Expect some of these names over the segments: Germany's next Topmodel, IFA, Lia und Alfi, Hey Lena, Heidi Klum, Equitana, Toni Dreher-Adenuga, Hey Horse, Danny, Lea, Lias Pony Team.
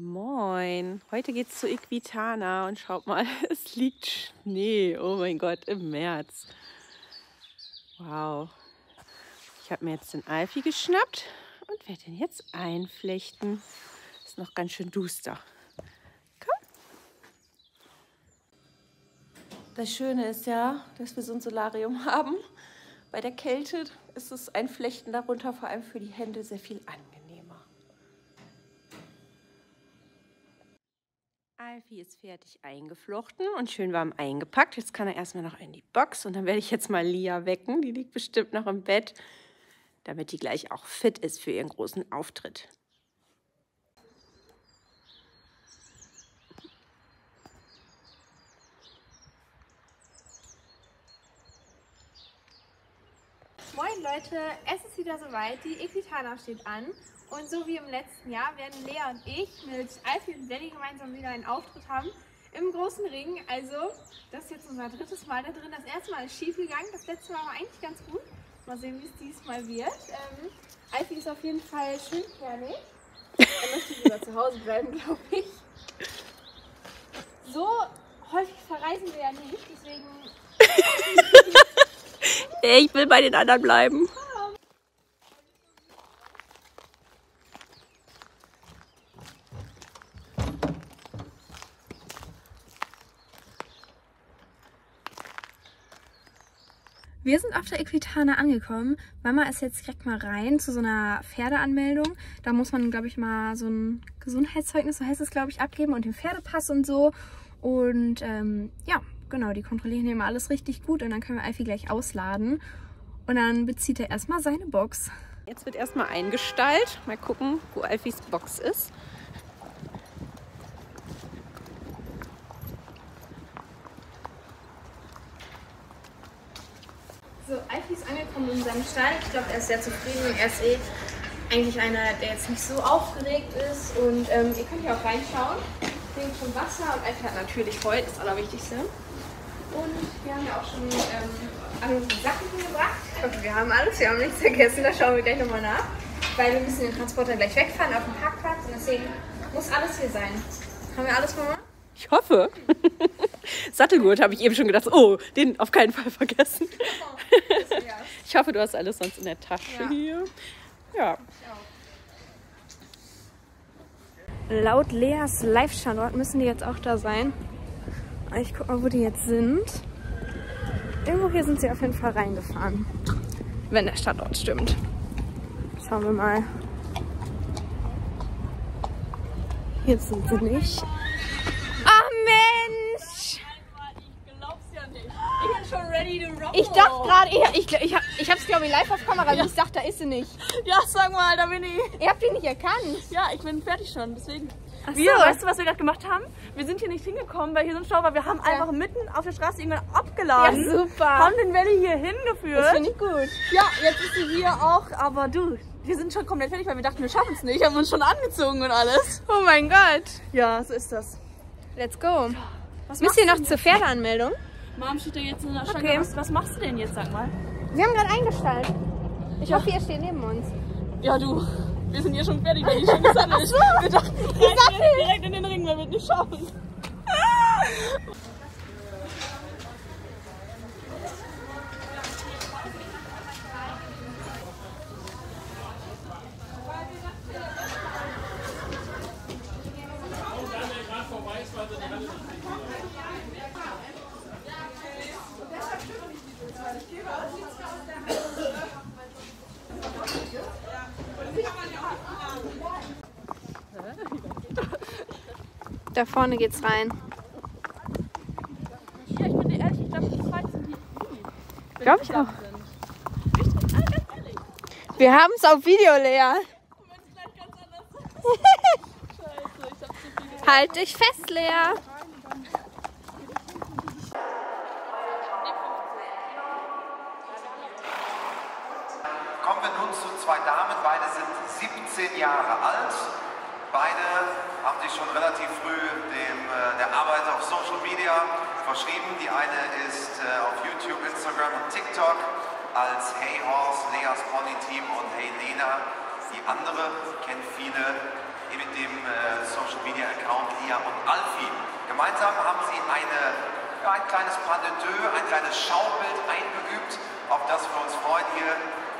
Moin, heute geht's zu Equitana und schaut mal, es liegt Schnee, oh mein Gott, im März. Wow, ich habe mir jetzt den Alfi geschnappt und werde ihn jetzt einflechten. Ist noch ganz schön duster. Komm. Das Schöne ist ja, dass wir so ein Solarium haben. Bei der Kälte ist das Einflechten darunter vor allem für die Hände sehr viel angenehmer. Alfi ist fertig eingeflochten und schön warm eingepackt. Jetzt kann er erstmal noch in die Box und dann werde ich jetzt mal Lia wecken. Die liegt bestimmt noch im Bett, damit die gleich auch fit ist für ihren großen Auftritt. Moin Leute, es ist wieder soweit, die Equitana steht an. Und so wie im letzten Jahr werden Lea und ich mit Alfi und Danny gemeinsam wieder einen Auftritt haben im großen Ring. Also das ist jetzt unser drittes Mal da drin. Das erste Mal ist schief gegangen, das letzte Mal war eigentlich ganz gut. Mal sehen, wie es diesmal wird. Alfi ist auf jeden Fall schön fertig. Er möchte lieber zu Hause bleiben, glaube ich. So häufig verreisen wir ja nicht, deswegen... Ich will bei den anderen bleiben. Wir sind auf der Equitana angekommen. Mama ist jetzt direkt mal rein zu so einer Pferdeanmeldung. Da muss man, glaube ich, mal so ein Gesundheitszeugnis, so heißt es, glaube ich, abgeben und den Pferdepass und so. Und ja, genau, die kontrollieren immer alles richtig gut und dann können wir Alfi gleich ausladen. Und dann bezieht er erstmal seine Box. Jetzt wird erstmal eingestallt. Mal gucken, wo Alfis Box ist. So, Alfi ist angekommen in seinem Stall. Ich glaube, er ist sehr zufrieden und er ist eigentlich einer, der jetzt nicht so aufgeregt ist. Und ihr könnt hier auch reinschauen. Trinkt schon Wasser und Alfi hat natürlich Heu, das Allerwichtigste. Und wir haben ja auch schon alle Sachen hingebracht. Ich hoffe, wir haben alles, wir haben nichts vergessen. Da schauen wir gleich nochmal nach. Weil wir müssen den Transporter gleich wegfahren auf dem Parkplatz und deswegen muss alles hier sein. Haben wir alles, Mama? Ich hoffe. Sattelgurt habe ich eben schon gedacht, oh, den auf keinen Fall vergessen. Ich hoffe, du hast alles sonst in der Tasche hier. Ja. Laut Leas Live-Standort müssen die jetzt auch da sein. Ich guck mal, wo die jetzt sind. Irgendwo hier sind sie auf jeden Fall reingefahren. Wenn der Standort stimmt. Schauen wir mal. Jetzt sind sie nicht. Ich dachte gerade, ich hab's glaube ich live auf Kamera, ja. Ich dachte, da ist sie nicht. Ja, sag mal, da bin ich. Ihr habt die nicht erkannt. Ja, ich bin fertig schon, deswegen. Ach so. Weißt du, was wir gerade gemacht haben? Wir sind hier nicht hingekommen, weil hier so ein Stau war. Wir haben einfach mitten auf der Straße irgendwann abgeladen. Ja, super. Haben den Valley hier hingeführt. Das finde ich gut. Ja, jetzt ist sie hier auch, aber du, wir sind schon komplett fertig, weil wir dachten, wir schaffen es nicht. Haben uns schon angezogen und alles. Oh mein Gott. Ja, so ist das. Let's go. Was müsst ihr noch zur Pferdeanmeldung? Mom steht da jetzt in der Stange. Okay. Was machst du denn jetzt, sag mal? Wir haben gerade eingestallt. Ich hoffe, ihr steht neben uns. Ja, du. Wir sind hier schon fertig, weil die schon gesammelt ist. Wir dachten, direkt in den Ring, weil wir es nicht schaffen. Da vorne geht's rein. Ja, ich bin dir ehrlich, ich glaube, die Zweiten sind die. Glaube ich auch. Richtig, ganz ehrlich. Wir haben es auf Video, Lea. Und wenn es gleich ganz anders ist. Scheiße, ich hab zu viel gesehen. Halt dich fest, Lea. Kommen wir nun zu zwei Damen. Beide sind 17 Jahre alt. Beide haben sich schon relativ früh der Arbeit auf Social Media verschrieben. Die eine ist auf YouTube, Instagram und TikTok als Hey Horse, Lias Pony Team und Hey Lena. Die andere kennt viele mit dem Social Social Media Account Lia und Alfi. Gemeinsam haben sie ein kleines Pas de deux, ein kleines Schaubild eingeübt, auf das wir uns freuen hier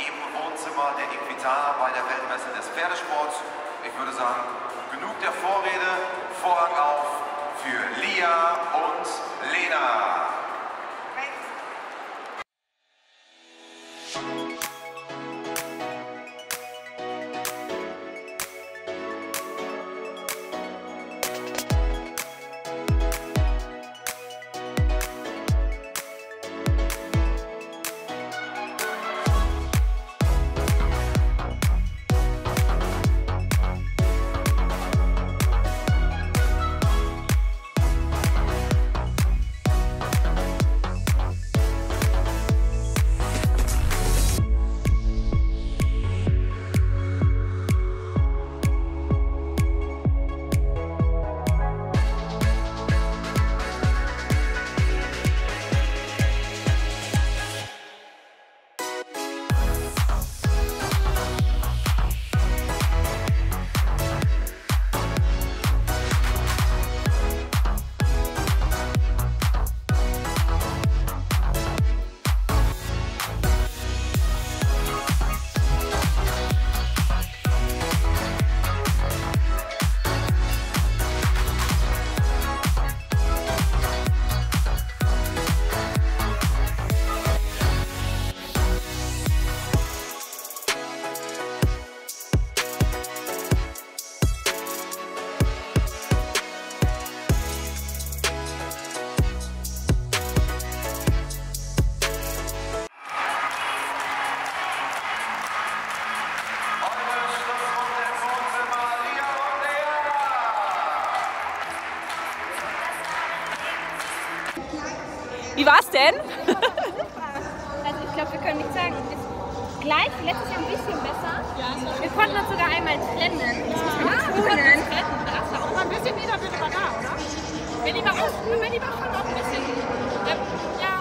im Wohnzimmer der Equitana bei der Weltmesse des Pferdesports. Ich würde sagen, genug der Vorrede, Vorhang auf für Lia und Lena. Wie war's denn? Super. Also ich glaube, wir können nicht sagen, ist gleich, letztes Jahr ein bisschen besser. Ja, wir konnten uns sogar einmal trennen. Ja. Wir konnten uns trennen. Da auch mal ein bisschen wieder, bitte mal da, oder? Wenn die mal raus, wenn die mal schon noch ein bisschen. Ja, ja.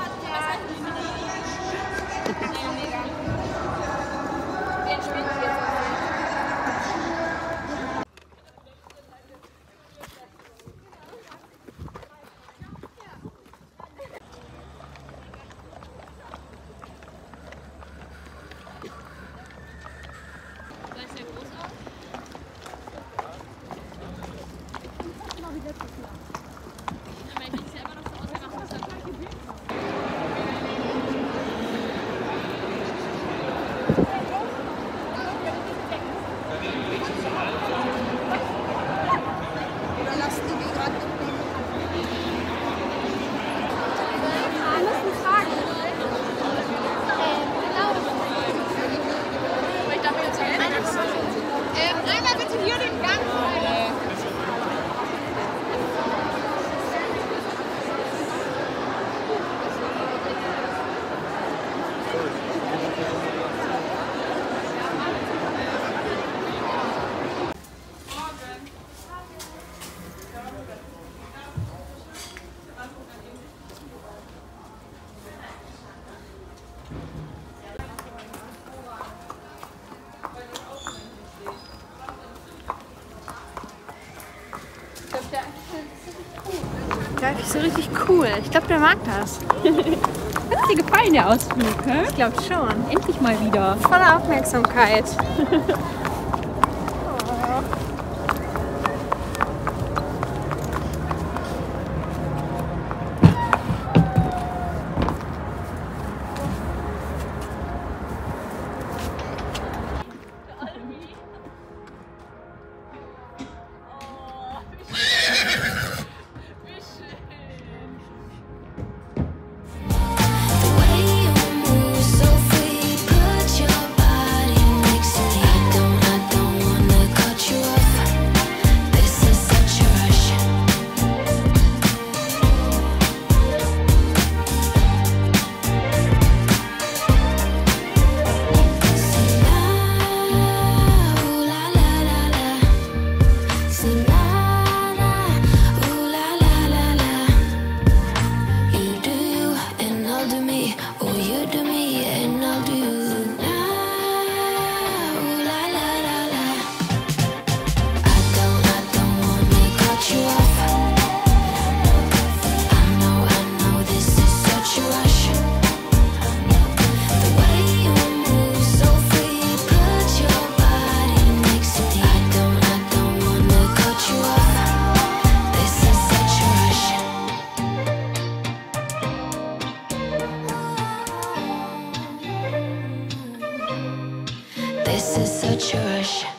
Den spielen wir jetzt. Das ist so richtig cool. Ich glaube, der mag das. Hat dir gefallen, der Ausflug? Hä? Ich glaube schon. Endlich mal wieder. Voller Aufmerksamkeit. This is such a rush.